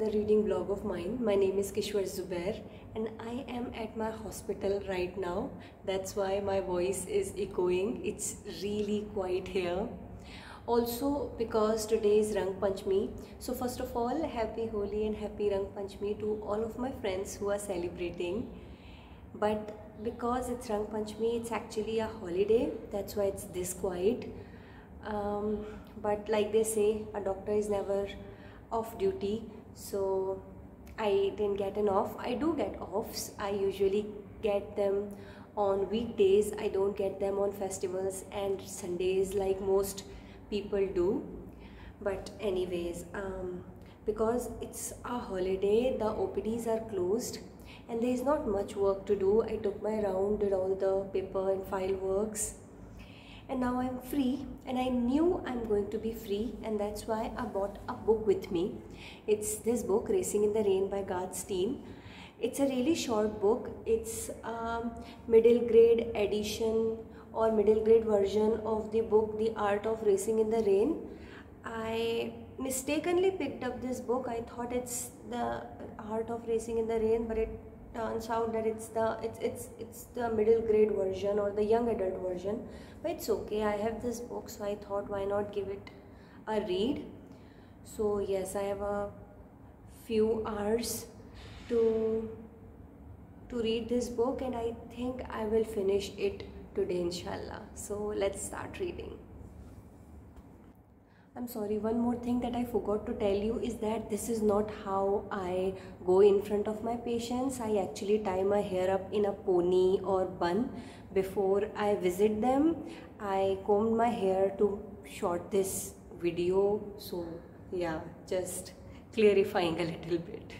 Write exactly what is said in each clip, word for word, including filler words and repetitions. another reading blog of mine. My name is Kishwar Zubair and I am at my hospital right now. That's why my voice is echoing. It's really quiet here. Also, because today is Rang Panchmi. So first of all, happy Holi and happy Rang Panchmi to all of my friends who are celebrating. But because it's Rang Panchmi, it's actually a holiday. That's why it's this quiet. Um, but like they say, a doctor is never off duty, so I didn't get an off. I do get offs. I usually get them on weekdays. I don't get them on festivals and Sundays like most people do. But anyways, um, because it's a holiday, the O P Ds are closed and there is not much work to do. I took my round, did all the paper and file works. And now I'm free, and I knew I'm going to be free, and that's why I bought a book with me. It's this book, Racing in the Rain by Garth Stein. It's a really short book. It's a middle grade edition or middle grade version of the book, The Art of Racing in the Rain. I mistakenly picked up this book. I thought it's The Art of Racing in the Rain, but it turns out that it's the it's it's it's the middle grade version or the young adult version, but it's okay. I have this book, so I thought why not give it a read. So yes, I have a few hours to to read this book, and I think I will finish it today, inshallah. So let's start reading. I'm sorry, one more thing that I forgot to tell you is that this is not how I go in front of my patients. I actually tie my hair up in a pony or bun before I visit them. I combed my hair to short this video. So yeah, just clarifying a little bit.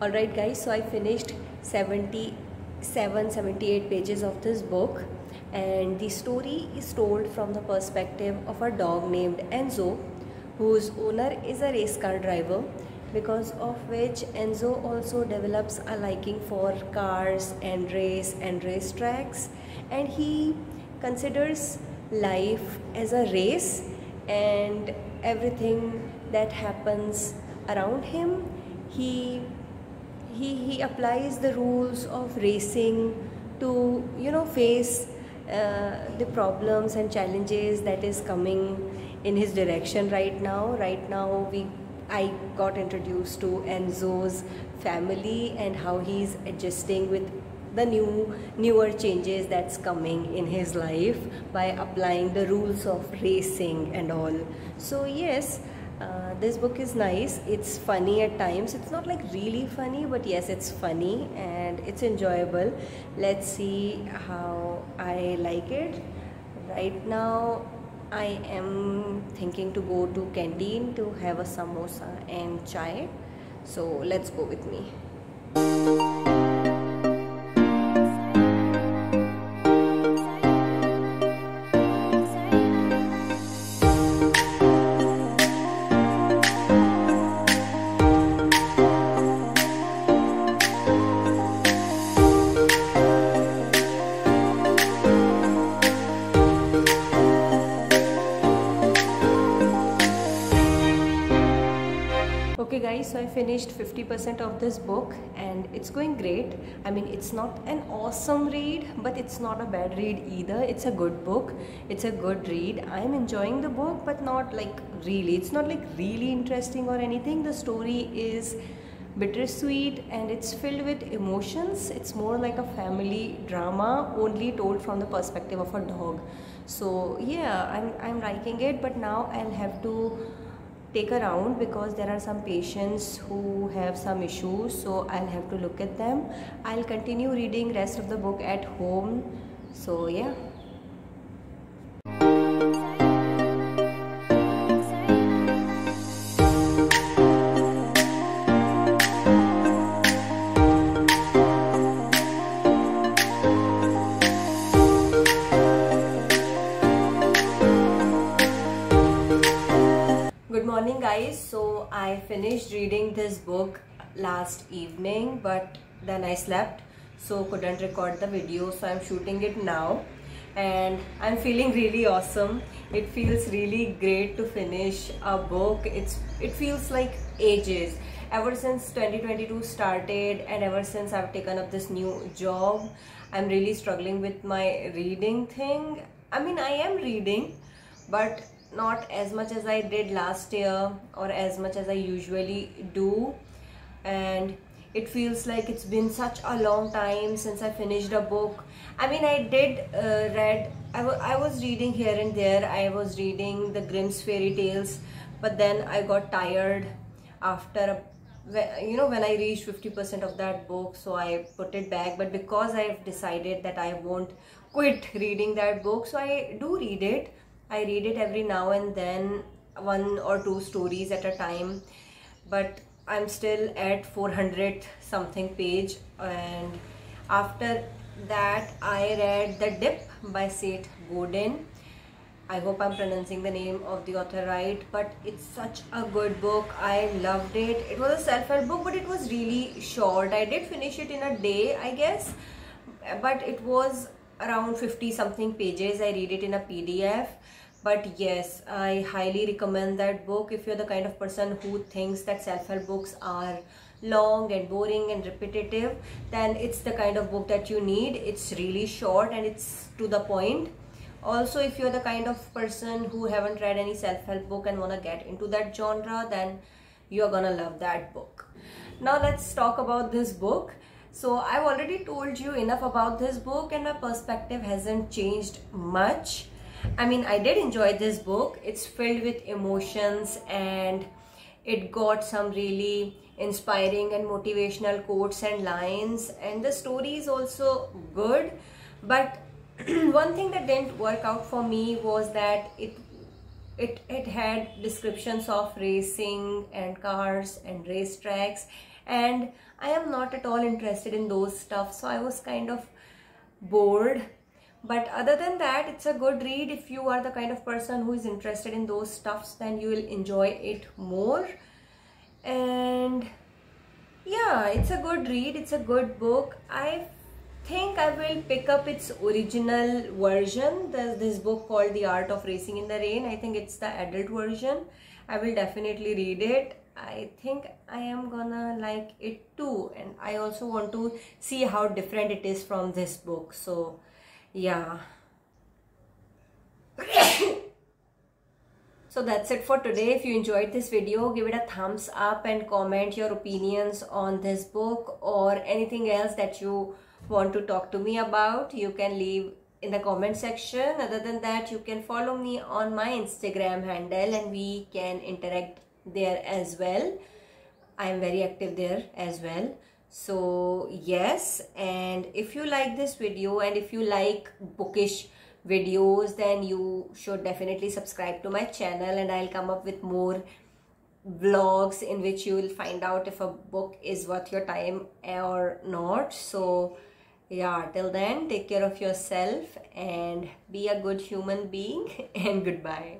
Alright guys, so I finished seventy-seven seventy-eight pages of this book, and the story is told from the perspective of a dog named Enzo, whose owner is a race car driver, because of which Enzo also develops a liking for cars and race and race tracks, and he considers life as a race and everything that happens around him. He He, he applies the rules of racing to, you know, face uh, the problems and challenges that is coming in his direction right now. Right now, we I got introduced to Enzo's family and how he's adjusting with the new newer changes that's coming in his life by applying the rules of racing and all. So yes, Uh, this book is nice. It's funny at times. It's not like really funny, but yes, it's funny and it's enjoyable. Let's see how I like it. Right now I am thinking to go to canteen to have a samosa and chai, so let's go with me. guys, so I finished fifty percent of this book and it's going great. I mean, it's not an awesome read, but it's not a bad read either. It's a good book. It's a good read. I'm enjoying the book, but not like really. It's not like really interesting or anything. The story is bittersweet and it's filled with emotions. It's more like a family drama, only told from the perspective of a dog. So yeah, I'm, I'm liking it, but now I'll have to take a round because there are some patients who have some issues, so I'll have to look at them. I'll continue reading rest of the book at home. So yeah. Guys, so I finished reading this book last evening, but then I slept, so couldn't record the video, so I'm shooting it now and I'm feeling really awesome. It feels really great to finish a book. It's it feels like ages. Ever since twenty twenty-two started and ever since I've taken up this new job, I'm really struggling with my reading thing. I mean, I am reading, but not as much as I did last year or as much as I usually do, and it feels like it's been such a long time since I finished a book. I mean, I did uh, read I, I was reading here and there. I was reading the Grimm's fairy tales, but then I got tired after a, you know when I reached fifty percent of that book, so I put it back. But because I've decided that I won't quit reading that book, so I do read it. I read it every now and then, one or two stories at a time, but I'm still at four hundred something page. And after that I read The Dip by Seth Godin. I hope I'm pronouncing the name of the author right, but it's such a good book. I loved it. It was a self-help book, but it was really short. I did finish it in a day, I guess, but it was around fifty something pages. I read it in a P D F. But yes, I highly recommend that book if you're the kind of person who thinks that self-help books are long and boring and repetitive. Then it's the kind of book that you need. It's really short and it's to the point. Also, if you're the kind of person who haven't read any self-help book and want to get into that genre, then you're gonna love that book. Now let's talk about this book. So I've already told you enough about this book and my perspective hasn't changed much. I mean, I did enjoy this book. It's filled with emotions and it got some really inspiring and motivational quotes and lines, and the story is also good. But one thing that didn't work out for me was that it it it had descriptions of racing and cars and racetracks, and I am not at all interested in those stuff, so I was kind of bored. But other than that, it's a good read. If you are the kind of person who is interested in those stuffs, then you will enjoy it more. And yeah, it's a good read. It's a good book. I think I will pick up its original version. There's this book called The Art of Racing in the Rain. I think it's the adult version. I will definitely read it. I think I am gonna like it too, and I also want to see how different it is from this book. So yeah. So that's it for today. If you enjoyed this video, give it a thumbs up and comment your opinions on this book or anything else that you want to talk to me about. You can leave in the comment section. Other than that, you can follow me on my Instagram handle and we can interact there as well. I am very active there as well. So yes, and if you like this video and if you like bookish videos, then you should definitely subscribe to my channel, and I'll come up with more vlogs in which you will find out if a book is worth your time or not. So yeah, till then, take care of yourself and be a good human being, and goodbye.